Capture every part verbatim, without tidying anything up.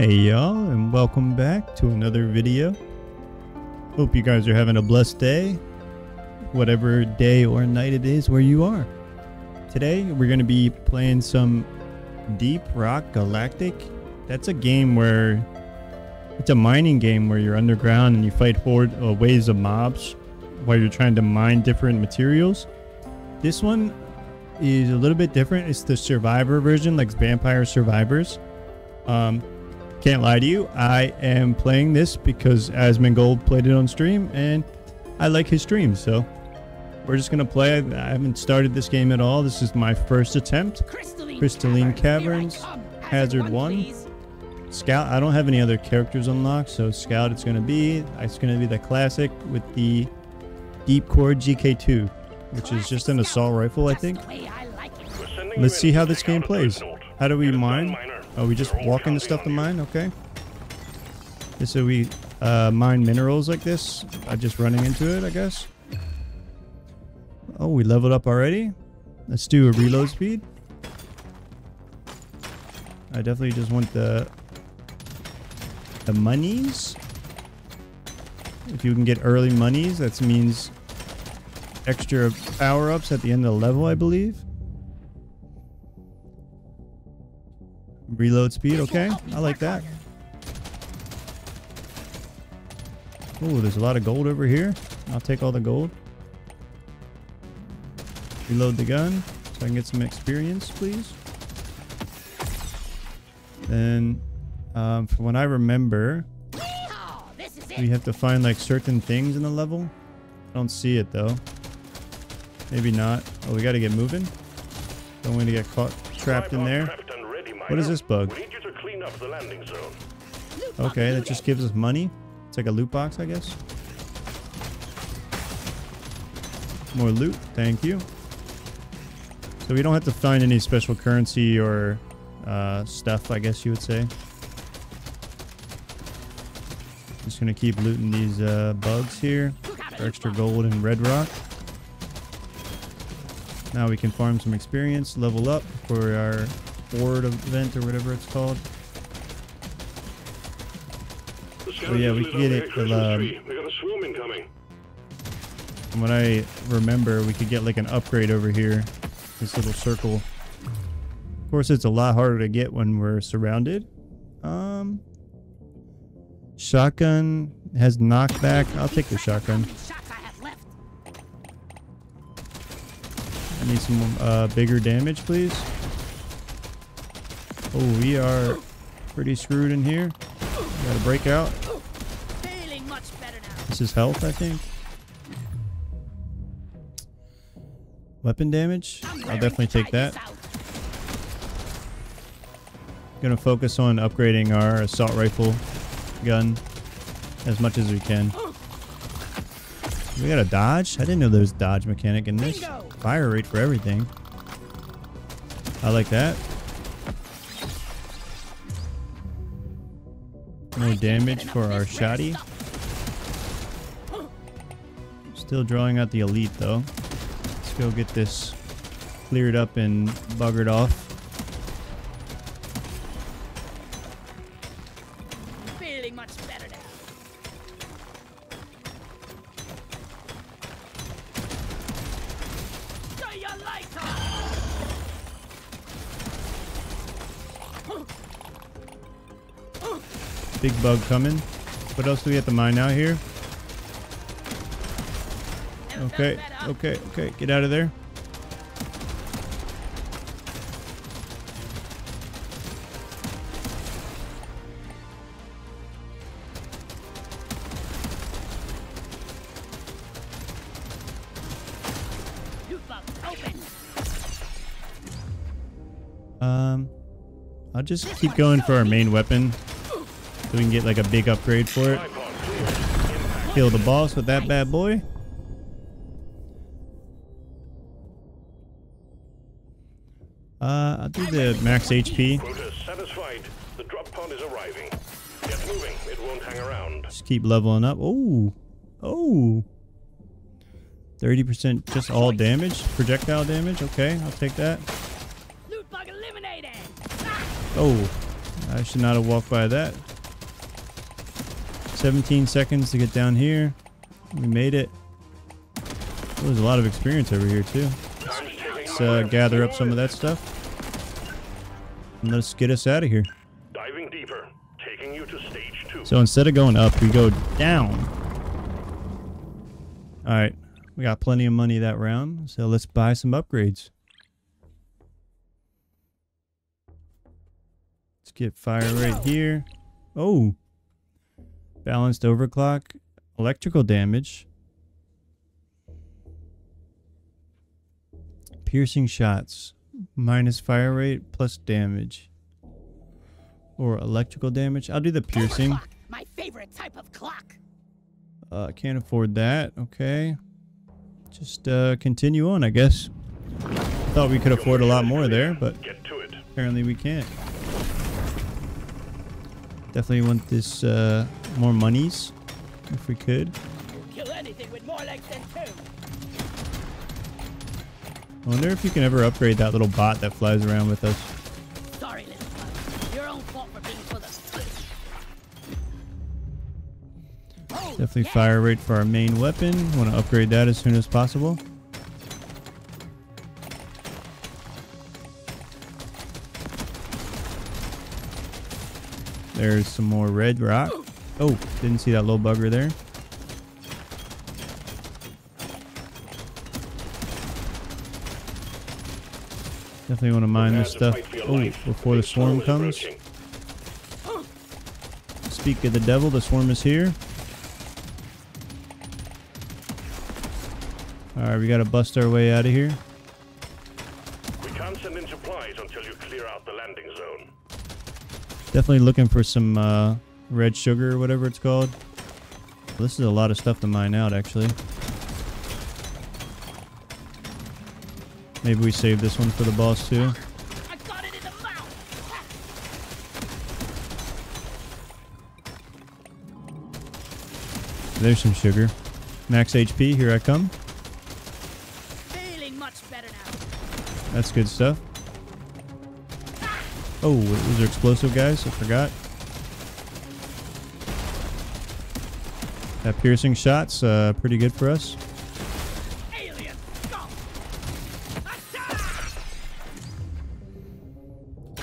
Hey y'all, and welcome back to another video. Hope you guys are having a blessed day, whatever day or night it is where you are. Today we're going to be playing some Deep Rock Galactic. That's a game where it's a mining game where you're underground and you fight horde uh, waves of mobs while you're trying to mine different materials. This one is a little bit different. It's the Survivor version, like Vampire Survivors. Um, Can't lie to you, I am playing this because Asmongold played it on stream and I like his stream, so we're just gonna play. I haven't started this game at all. This is my first attempt. Crystalline, Crystalline Caverns, Caverns Hazard one. Scout, I don't have any other characters unlocked, so Scout it's gonna be. It's gonna be the classic with the Deep Core G K two, which classic is just an assault rifle, I think. I like Let's see how this game plays. How do we mine? Oh, we just walk into stuff to mine? Okay. So we uh, mine minerals like this by just running into it, I guess. Oh, we leveled up already. Let's do a reload speed. I definitely just want the the monies. If you can get early monies, that means extra power-ups at the end of the level, I believe. Reload speed, okay. I like that. Oh, there's a lot of gold over here. I'll take all the gold. Reload the gun so I can get some experience, please. Then, um, from what I remember, we have to find like certain things in the level. I don't see it though. Maybe not. Oh, we got to get moving. Don't want to get caught trapped in there. What is this bug? We need you to clean up the landing zone. Okay, that just gives us money. It's like a loot box, I guess. More loot, thank you. So we don't have to find any special currency or uh, stuff, I guess you would say. Just gonna keep looting these uh, bugs here for extra gold and red rock. Now we can farm some experience, level up for our board event or whatever it's called. Oh yeah, we can get it. Till, um, from what I remember, we could get like an upgrade over here. This little circle. Of course, it's a lot harder to get when we're surrounded. Um, shotgun has knockback. I'll take the shotgun. I need some uh, bigger damage, please. Oh, we are pretty screwed in here. We gotta break out. This is health, I think. Weapon damage? I'll definitely take that. Gonna focus on upgrading our assault rifle gun as much as we can. We gotta dodge? I didn't know there was a dodge mechanic in this. Fire rate for everything. I like that. More damage for our shoddy. Still drawing out the elite though. Let's go get this cleared up and buggered off. Feeling much better now. Big bug coming. What else do we have to mine out here? Okay, okay, okay. Get out of there. Um, I'll just keep going for our main weapon. So we can get like a big upgrade for it. Kill the boss with that bad boy. Uh, I'll do the max H P. Just keep leveling up. Oh, oh. thirty percent just all damage, projectile damage. Okay, I'll take that. Oh. I should not have walked by that. seventeen seconds to get down here. We made it. There's a lot of experience over here too. Let's uh, gather up some of that stuff. And let's get us out of here. Diving deeper, taking you to stage two. So instead of going up, we go down. Alright. We got plenty of money that round, so let's buy some upgrades. Let's get fire right here. Oh. Balanced overclock. Electrical damage. Piercing shots. Minus fire rate plus damage. Or electrical damage. I'll do the piercing. Overclock, my favorite type of clock. Uh, can't afford that. Okay. Just uh, continue on, I guess. Thought we could afford a lot more there, but apparently we can't. Definitely want this uh, more monies if we could. Kill anything with more legs than two. I wonder if you can ever upgrade that little bot that flies around with us. Sorry, little bot. Your own fault for being full of fish. Definitely fire rate for our main weapon. Want to upgrade that as soon as possible. There's some more red rock. Oh, didn't see that little bugger there. Definitely want to mine this stuff oh, before the swarm comes. Speak of the devil, the swarm is here. Alright, we got to bust our way out of here. We can't send in supplies until you clear out the landing zone. Definitely looking for some uh, red sugar or whatever it's called. This is a lot of stuff to mine out, actually. Maybe we save this one for the boss too. I got it in the mouth. There's some sugar. Max H P, here I come. Feeling much better now. That's good stuff. Oh, those are explosive guys, I forgot. That piercing shot's uh, pretty good for us.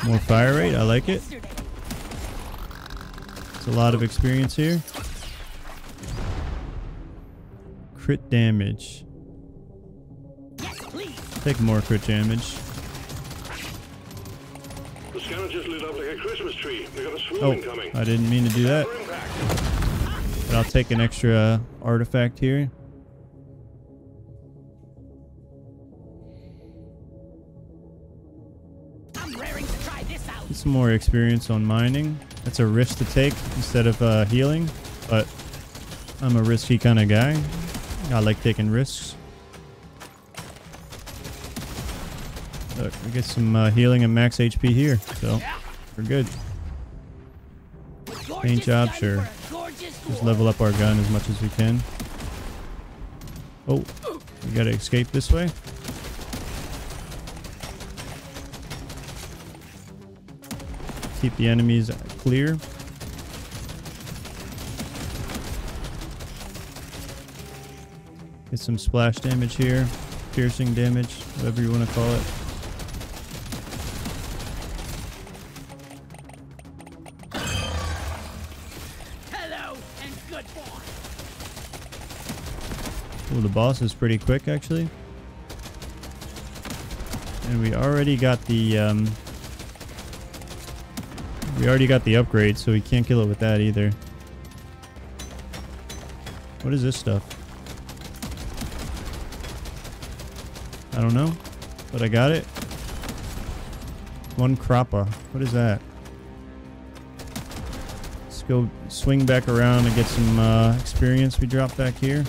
More fire rate, I like it. It's a lot of experience here. Crit damage. Yes, please. Take more crit damage. The scanner just lit up like a Christmas tree. We got a swarm coming. I didn't mean to do that. But I'll take an extra uh, artifact here. Some more experience on mining. That's a risk to take instead of uh, healing, but I'm a risky kind of guy. I like taking risks. Look, we get some uh, healing and max H P here, so we're good. Paint job, sure. Just level up our gun as much as we can. Oh, we gotta escape this way. Keep the enemies clear. Get some splash damage here, piercing damage, whatever you want to call it. Hello and good boy. Ooh, the boss is pretty quick actually, and we already got the. Um, We already got the upgrade, so we can't kill it with that either. What is this stuff? I don't know, but I got it. One croppa. What is that? Let's go swing back around and get some uh, experience we dropped back here.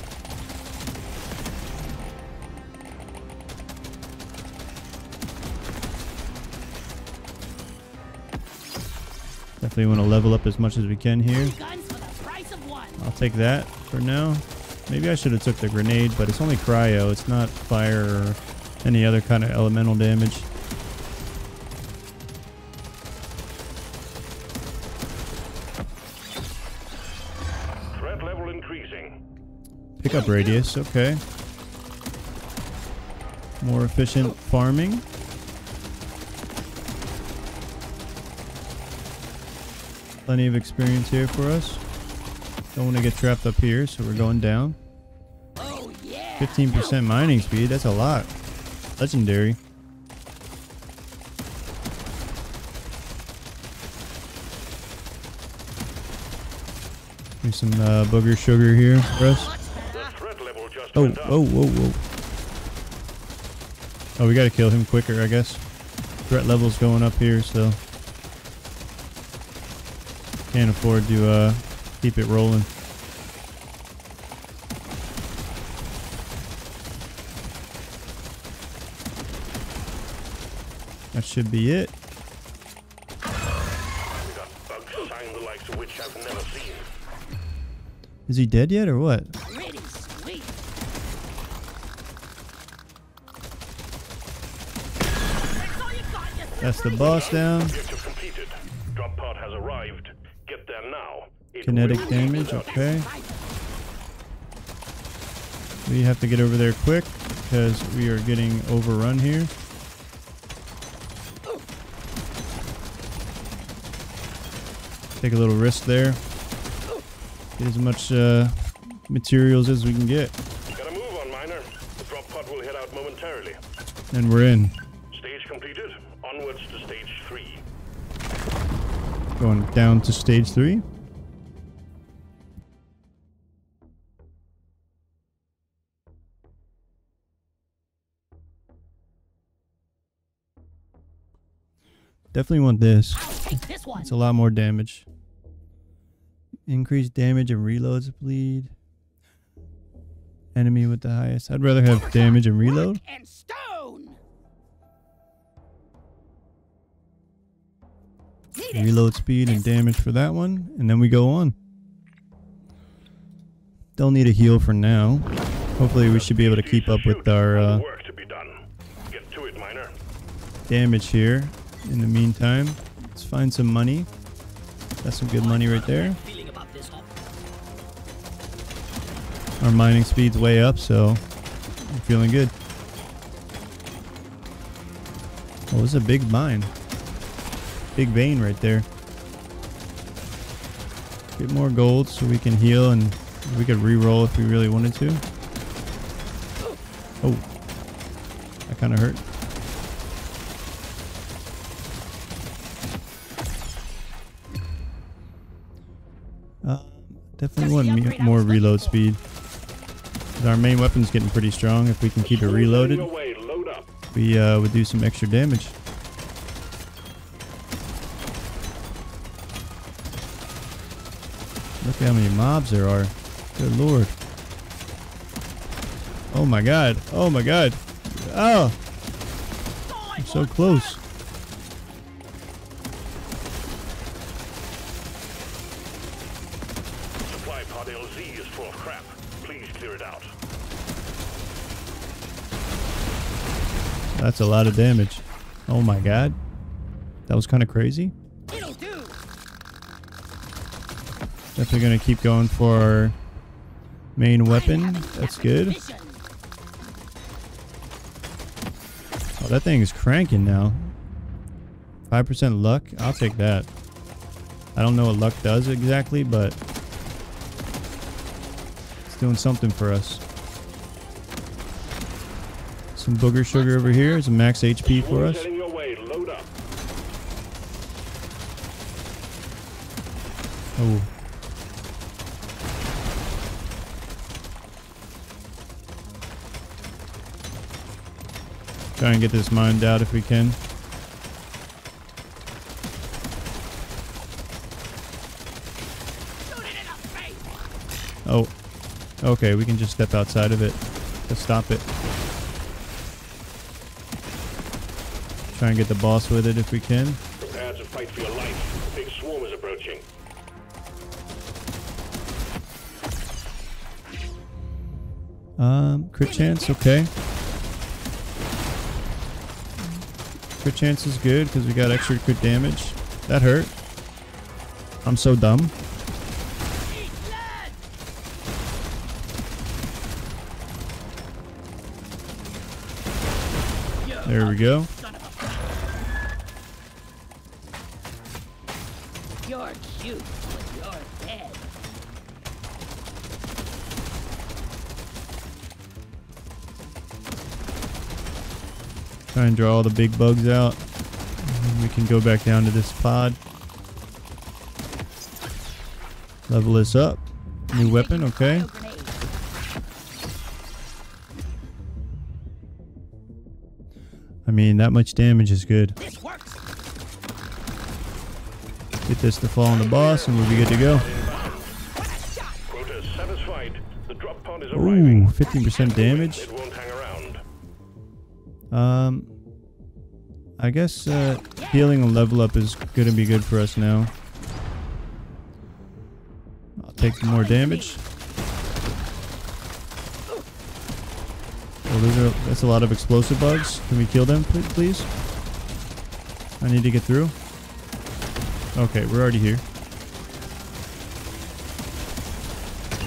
We want to level up as much as we can here. I'll take that for now. Maybe I should have took the grenade, but it's only cryo. It's not fire or any other kind of elemental damage. using. Pick up radius, okay. More efficient farming. Plenty of experience here for us. Don't want to get trapped up here, so we're going down. fifteen percent mining speed, that's a lot. Legendary. Need some uh, booger sugar here for us. Oh, oh, whoa, whoa. Oh, we gotta kill him quicker, I guess. Threat level's going up here, so can't afford to uh, keep it rolling. That should be it. Is he dead yet or what? That's the boss down. Drop pod has arrived. Get there now. Kinetic damage, okay. We have to get over there quick because we are getting overrun here. Take a little risk there. Get as much uh, materials as we can get. Gotta move on, miner. The drop pod will head out momentarily. And we're in. Stage completed. Onwards to stage three. Going down to stage three. Definitely want this. this one. It's a lot more damage. Increased damage and reloads bleed. Enemy with the highest. I'd rather have damage and reload. And stone. Reload speed and damage for that one. And then we go on. They'll need a heal for now. Hopefully we should be able to keep up with our uh, damage here. In the meantime, let's find some money. That's some good money right there. Our mining speed's way up, so I'm feeling good. Oh, this is a big mine. Big vein right there. Get more gold so we can heal and we could re-roll if we really wanted to. Oh, that kind of hurt. Definitely want more reload speed. Our main weapon's getting pretty strong. If we can keep it reloaded, we uh, would do some extra damage. Look how many mobs there are. Good lord. Oh my god. Oh my god. Oh! I'm so close. That's a lot of damage. Oh my god. That was kind of crazy. Definitely going to keep going for our main weapon. That's good. Oh, that thing is cranking now. five percent luck. I'll take that. I don't know what luck does exactly, but it's doing something for us. Some booger sugar over here. Some max H P for us. Oh. Try and get this mined out if we can. Oh. Okay, we can just step outside of it to stop it. Try and get the boss with it if we can. Prepare to fight for your life. The big swarm is approaching. Um, crit chance, okay. Crit chance is good because we got extra crit damage. That hurt. I'm so dumb. There we go. You're cute, but you're dead. Try and draw all the big bugs out. We can go back down to this pod. Level this up. New weapon, okay. I mean, that much damage is good. Get this to fall on the boss and we'll be good to go. Ooh, fifteen percent damage. Um, I guess uh, healing a level up is going to be good for us now. I'll take some more damage. Oh, those are, that's a lot of explosive bugs. Can we kill them, please? I need to get through. Okay, we're already here.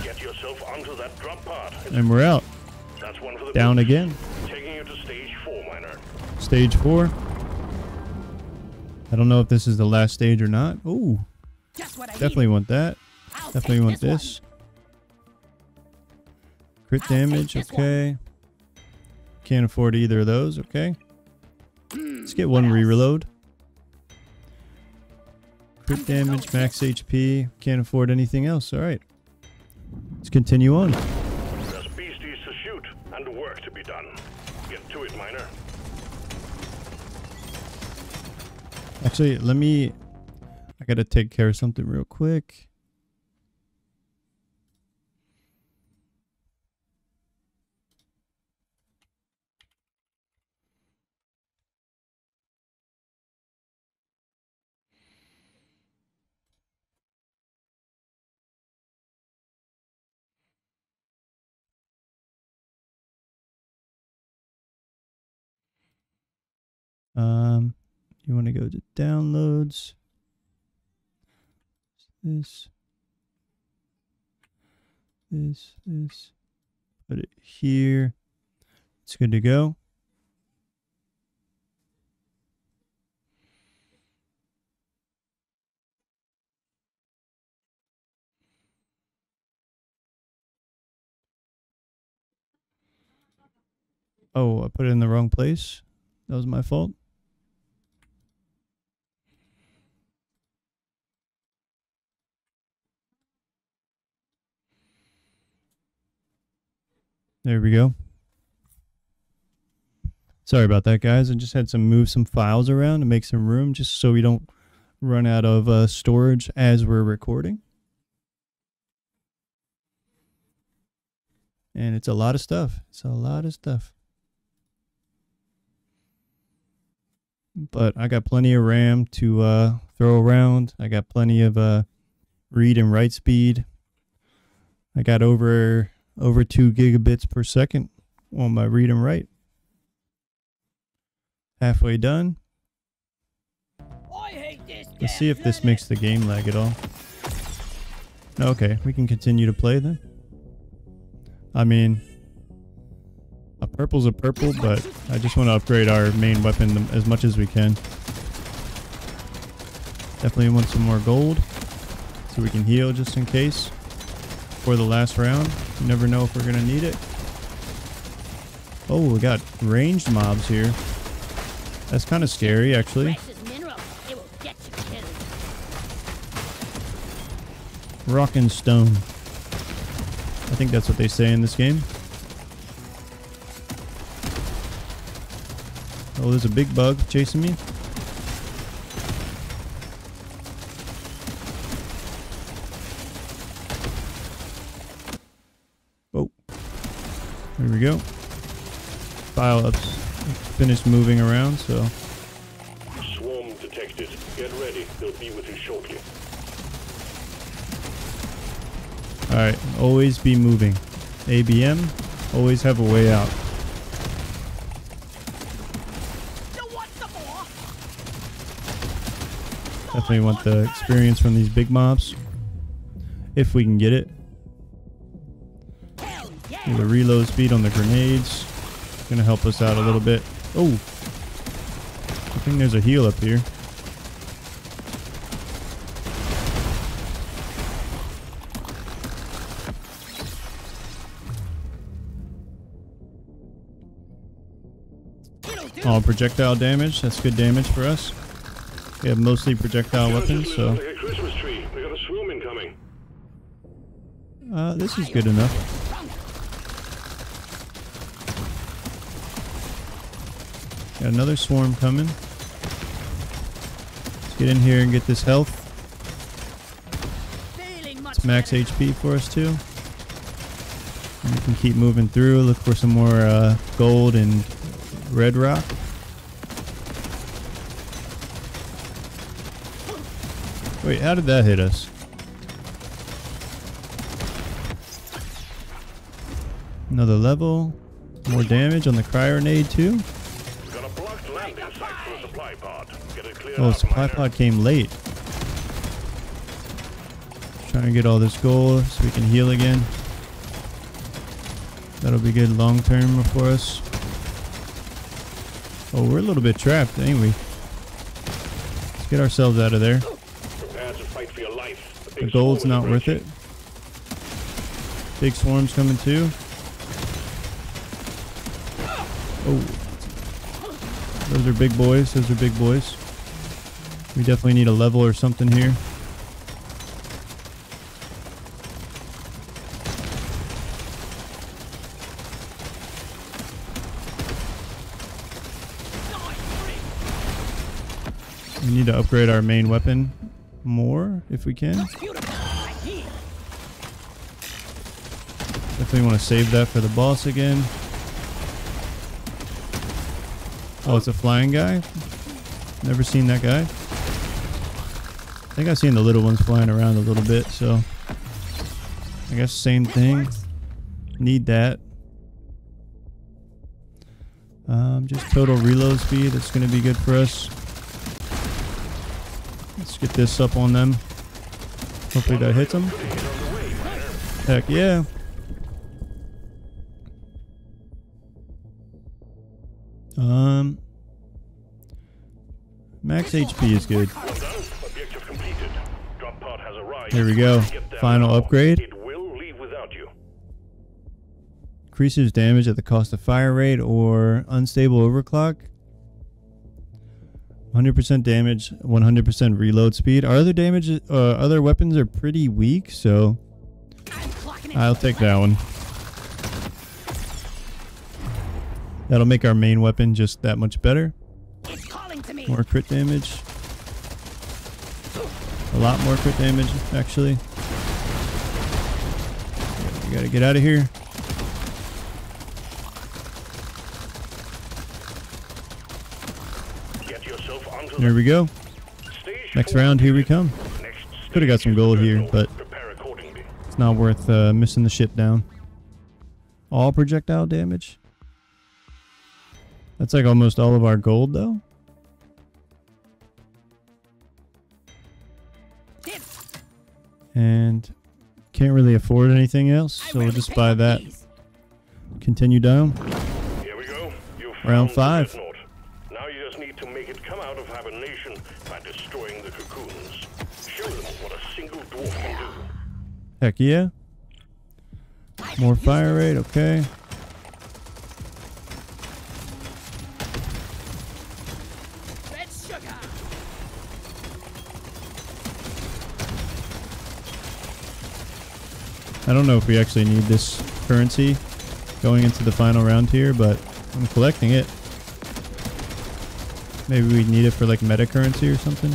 Get yourself onto that drop pod. And we're out. That's one for the down boost. Again. Taking you to stage four, miner. Stage four. I don't know if this is the last stage or not. Ooh. Definitely need. Want that. I'll definitely want this. this. Crit I'll damage, okay. One. Can't afford either of those, okay. Mm, let's get one re-reload. Crit damage, max H P, can't afford anything else. Alright. Let's continue on. There's beasties to shoot and work to be done. Get to it, miner. Actually, let me... I gotta take care of something real quick. Um, you want to go to downloads, this, this, this, put it here. It's good to go. Oh, I put it in the wrong place. That was my fault. There we go. Sorry about that, guys. I just had to move some files around to make some room just so we don't run out of uh, storage as we're recording. And it's a lot of stuff. It's a lot of stuff. But I got plenty of RAM to uh, throw around. I got plenty of uh, read and write speed. I got over... over two gigabits per second on my read and write. Halfway done. I hate this. Let's see if this makes the game lag at all. Okay, we can continue to play then. I mean, a purple's a purple, but I just want to upgrade our main weapon as much as we can. Definitely want some more gold so we can heal just in case. For the last round, you never know if we're gonna need it. Oh, we got ranged mobs here. That's kind of scary, actually. Rock and stone. I think that's what they say in this game. Oh, there's a big bug chasing me. There we go. File ups finished moving around, so. Swarm detected. Get ready. They'll be with you shortly. Alright, always be moving. A B M, always have a way out. Definitely want the experience from these big mobs. If we can get it. The reload speed on the grenades gonna help us out a little bit. Oh, think there's a heal up here. Oh, projectile damage. That's good damage for us. We have mostly projectile weapons, so... Uh, this is good enough. Got another swarm coming. Let's get in here and get this health. It's max H P for us too. And we can keep moving through, look for some more uh, gold and red rock. Wait, how did that hit us? Another level. More damage on the cryonade too. Oh, supply pod came late. Trying to get all this gold so we can heal again. That'll be good long term for us. Oh, we're a little bit trapped, ain't we? Let's get ourselves out of there. The gold's not worth it. Big swarms coming too. Oh, those are big boys. Those are big boys. We definitely need a level or something here. We need to upgrade our main weapon more if we can. Definitely want to save that for the boss again. Oh, it's a flying guy. Never seen that guy. I think I've seen the little ones flying around a little bit, so I guess same thing. Need that. Um, just total reload speed. That's going to be good for us. Let's get this up on them. Hopefully that hits them. Heck yeah. Um, max H P is good. Here we go. Final upgrade. Increases damage at the cost of fire rate or unstable overclock. one hundred percent damage, one hundred percent reload speed. Our other damage, uh, other weapons are pretty weak, so I'll take that one. That'll make our main weapon just that much better. More crit damage. A lot more crit damage, actually. We gotta get out of here. There we go. Next round, here we come. Could have got some gold here, but it's not worth uh, missing the ship down. All projectile damage. That's like almost all of our gold, though. And can't really afford anything else, so we'll just buy that. Continue down. Here we go. Round five. Heck yeah. More fire rate, okay. I don't know if we actually need this currency going into the final round here, but I'm collecting it. Maybe we need it for like meta currency or something.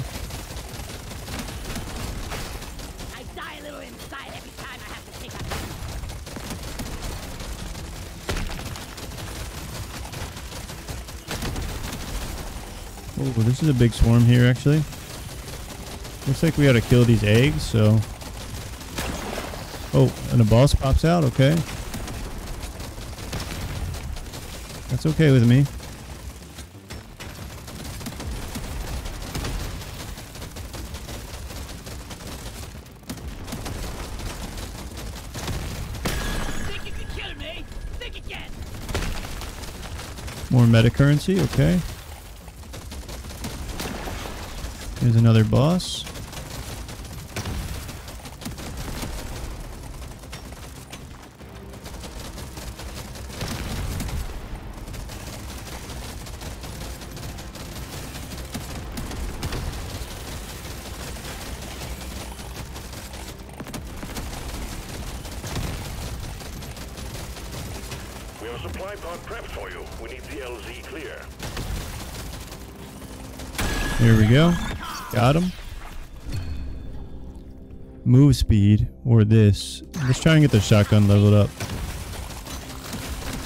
Oh, this is a big swarm here, actually. Looks like we ought to kill these eggs, so... Oh, and a boss pops out, okay. That's okay with me. Think you can kill me? Think again. More meta currency, okay. There's another boss. We have a supply pod prepped for you. We need the L Z clear. Here we go. Got him. Move speed, or this. Let's try and get the shotgun leveled up.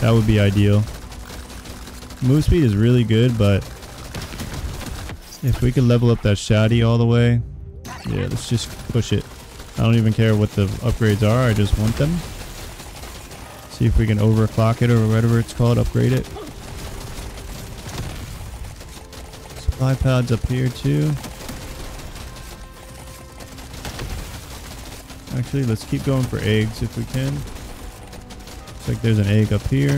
That would be ideal. Move speed is really good, but if we could level up that shotty all the way, yeah, let's just push it. I don't even care what the upgrades are. I just want them. See if we can overclock it or whatever it's called, upgrade it. Supply pods up here too. Actually, let's keep going for eggs if we can. Looks like there's an egg up here.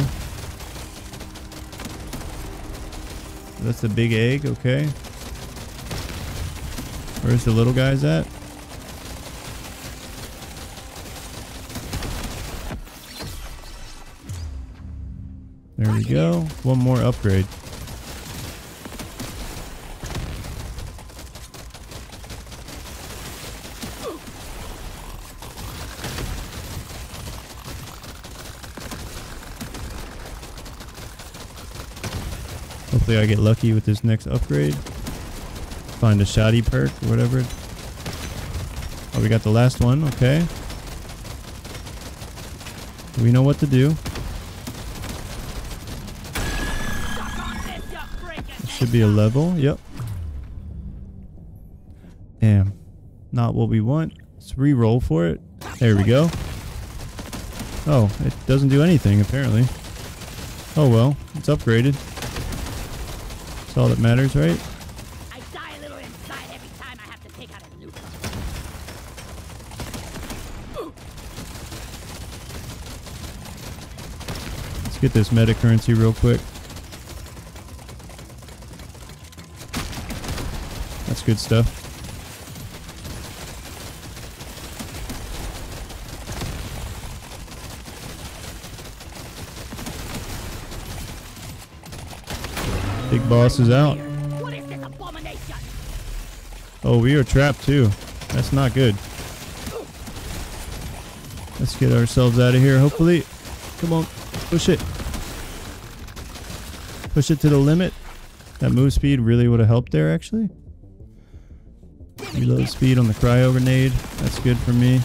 That's the big egg, okay. Where's the little guys at? There we go. One more upgrade. Hopefully I get lucky with this next upgrade. Find a shoddy perk or whatever. Oh, we got the last one. Okay. We know what to do. Should be a level. Yep. Damn. Not what we want. Let's re-roll for it. There we go. Oh, it doesn't do anything apparently. Oh well, it's upgraded. That's all that matters, right? I die a little inside every time I have to take out a nuke. Let's get this meta currency real quick. That's good stuff. Big boss is out. What is this abomination? Oh, we are trapped too. That's not good. Let's get ourselves out of here, hopefully. Come on, push it. Push it to the limit. That move speed really would have helped there, actually. Reload speed on the cryo grenade. That's good for me.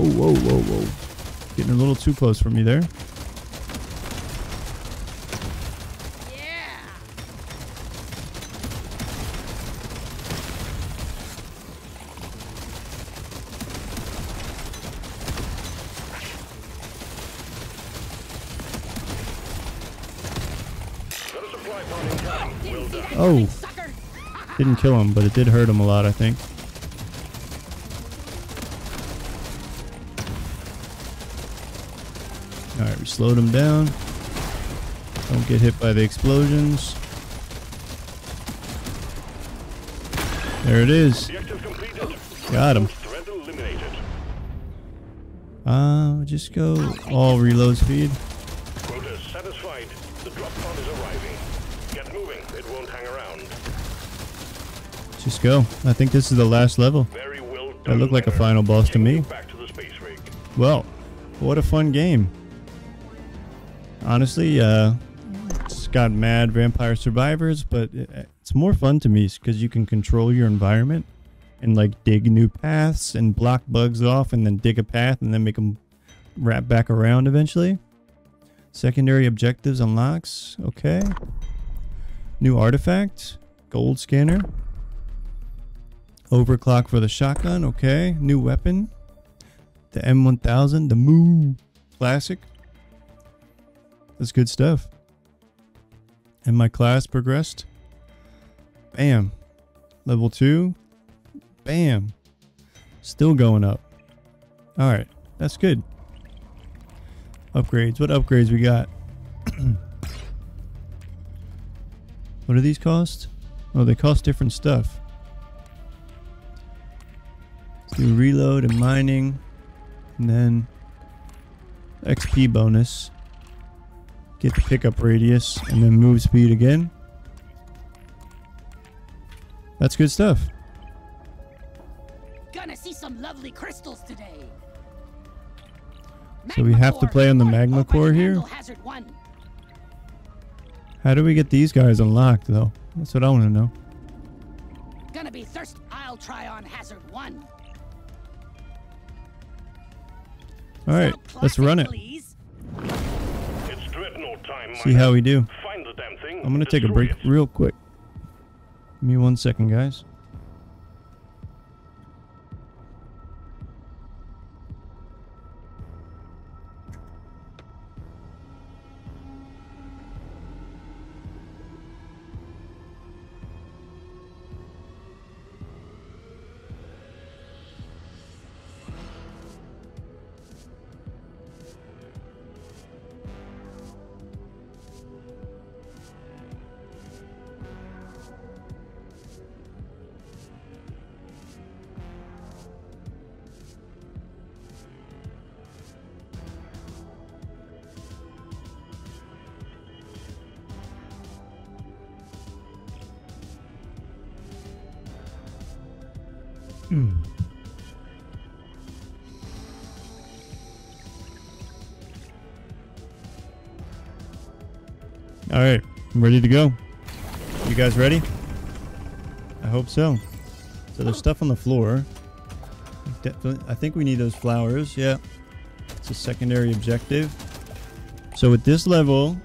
Oh, whoa, whoa, whoa. Getting a little too close for me there. Oh, didn't kill him, but it did hurt him a lot, I think. All right, we slowed him down. Don't get hit by the explosions. There it is. Got him. Uh, just go all reload speed. Just go. I think this is the last level. Very well done, that looked like a final boss to me. Back to the space rig. Well, what a fun game. Honestly, uh, it's got mad vampire survivors, but it's more fun to me because you can control your environment and like dig new paths and block bugs off and then dig a path and then make them wrap back around eventually. Secondary objectives unlocks. Okay. New artifact. Gold scanner. Overclock for the shotgun, okay. New weapon. The M one thousand, the Moo. Classic. That's good stuff. And my class progressed. Bam. Level two. Bam. Still going up. Alright, that's good. Upgrades. What upgrades we got? What do these cost? Oh, they cost different stuff. Let's do reload and mining. And then X P bonus. Get the pickup radius. And then move speed again. That's good stuff. Gonna see some lovely crystals today. So we have to play on the magma core here. How do we get these guys unlocked though? That's what I want to know. Gonna be thirsty. I'll try on hazard one. All right, let's run it. See how we do. I'm gonna take a break real quick. Give me one second, guys. Hmm. All right, I'm ready to go. You guys ready? I hope so. So there's stuff on the floor. Definitely, I think we need those flowers. Yeah, it's a secondary objective. So at this level,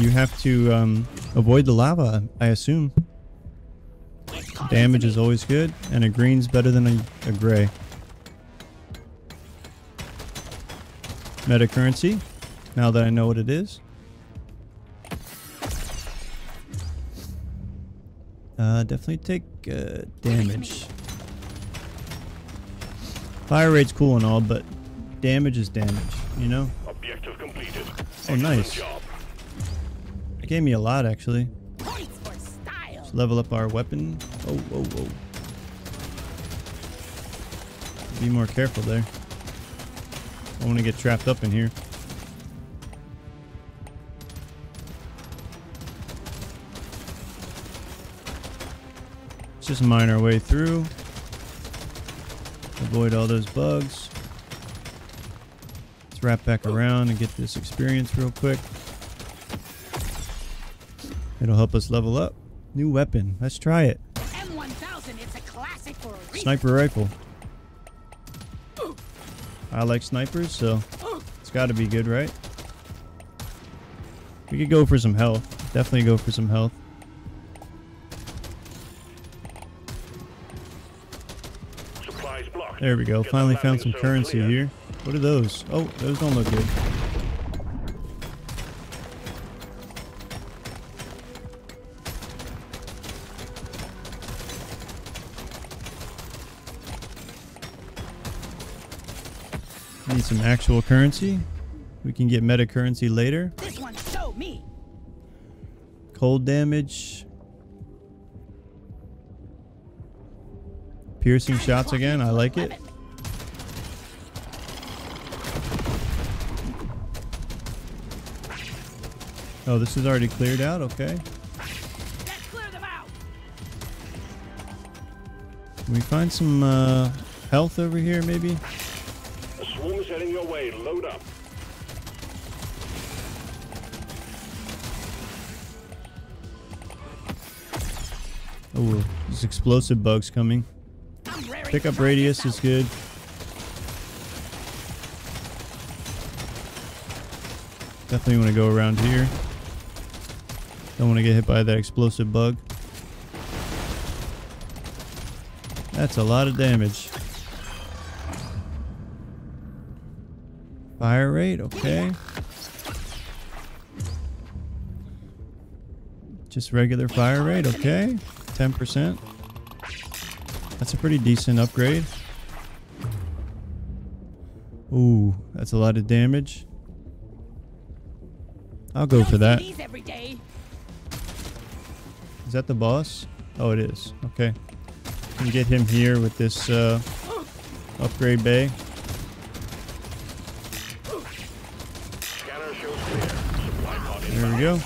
you have to um, avoid the lava, I assume. Damage is always good, and a green's better than a, a gray. Meta currency, now that I know what it is. Uh, definitely take uh, damage. Fire rate's cool and all, but damage is damage, you know? Objective completed. Oh, nice. It gave me a lot, actually. Let's level up our weapon. Oh, whoa, whoa. Be more careful there. I don't want to get trapped up in here. Let's just mine our way through. Avoid all those bugs. Let's wrap back around and get this experience real quick. It'll help us level up. New weapon. Let's try it. M one thousand is a classic for a reason. Sniper rifle. Ooh. I like snipers, so Ooh. It's got to be good, right? We could go for some health. Definitely go for some health. Supplies blocked. There we go. Get Finally found some currency clear. Here. What are those? Oh, those don't look good. Need some actual currency. We can get meta currency later. This one show me. Cold damage. Piercing shots again. I like it. Oh, this is already cleared out. Okay. Can we find some uh, health over here, maybe? Swarm is heading your way. Load up. Oh, there's explosive bugs coming. Pickup radius is good. Definitely want to go around here. Don't want to get hit by that explosive bug. That's a lot of damage. Fire rate, okay. Just regular fire rate, okay. ten percent. That's a pretty decent upgrade. Ooh, that's a lot of damage. I'll go for that. Is that the boss? Oh, it is. Okay. Can get him here with this uh, upgrade bay. There we go.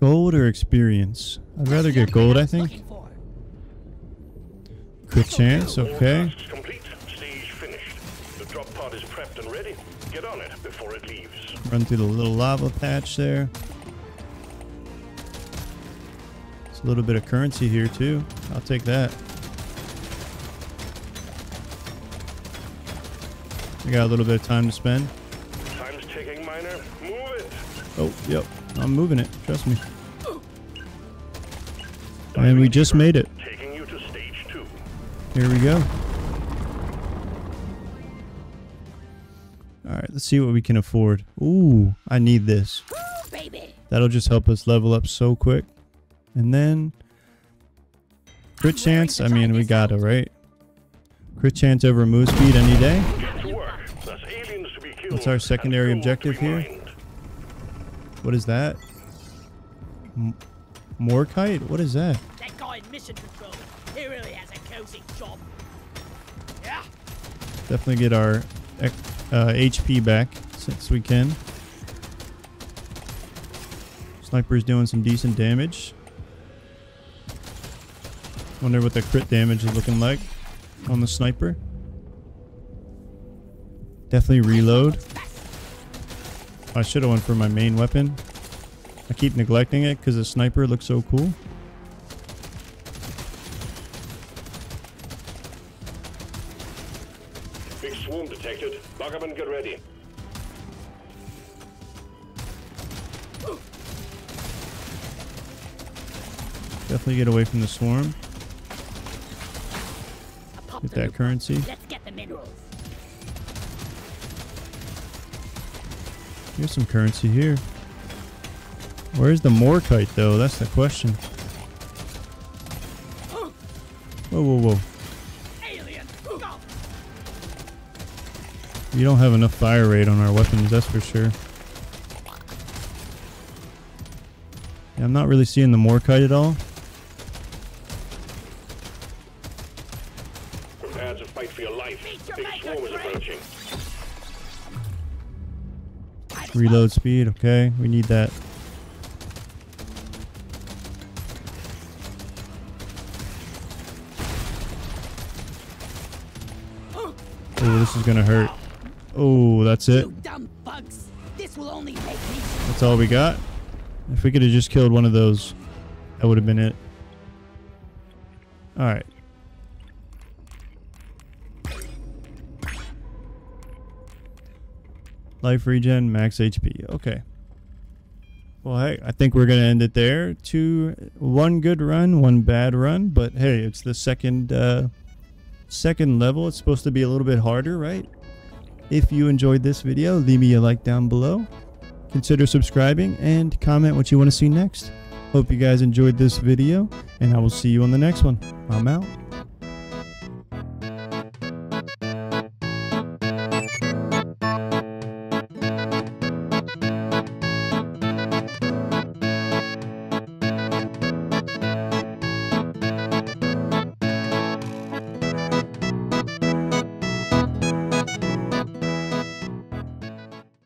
Gold or experience? I'd rather get gold, I think. Good chance, okay. Run through the little lava patch there. There's a little bit of currency here too. I'll take that. I got a little bit of time to spend. Time's ticking, miner. Move it. Oh, yep. I'm moving it. Trust me. And we just made it. Taking you to stage two. Here we go. All right, let's see what we can afford. Ooh, I need this. Ooh, baby. That'll just help us level up so quick. And then, crit chance. I mean, we gotta, right? Crit chance over move speed any day. What's our secondary objective here? What is that? Morkite? What is that? That guy in mission control. He really has a cozy job. Yeah. Definitely get our Uh, H P back since we can. Sniper's doing some decent damage. Wonder what the crit damage is looking like on the sniper. Definitely reload. I should have went for my main weapon. I keep neglecting it because the sniper looks so cool. Big swarm detected. Lock up and get ready. Definitely get away from the swarm. Get that currency. Let's get the minerals. Here's some currency here. Where's the Morkite though? That's the question. Whoa, whoa, whoa. We don't have enough fire rate on our weapons, that's for sure. Yeah, I'm not really seeing the Morkite at all. Prepare to fight for your life. Big swarm is approaching. Reload speed, okay. We need that. Oh, this is gonna hurt. Oh, that's it. That's all we got. If we could have just killed one of those, that would have been it. All right. Life regen, max H P. Okay. Well, hey, I think we're gonna end it there. Two, one good run, one bad run. But hey, it's the second, uh, second level. It's supposed to be a little bit harder, right? If you enjoyed this video, leave me a like down below, consider subscribing, and comment what you want to see next. Hope you guys enjoyed this video, and I will see you on the next one. I'm out.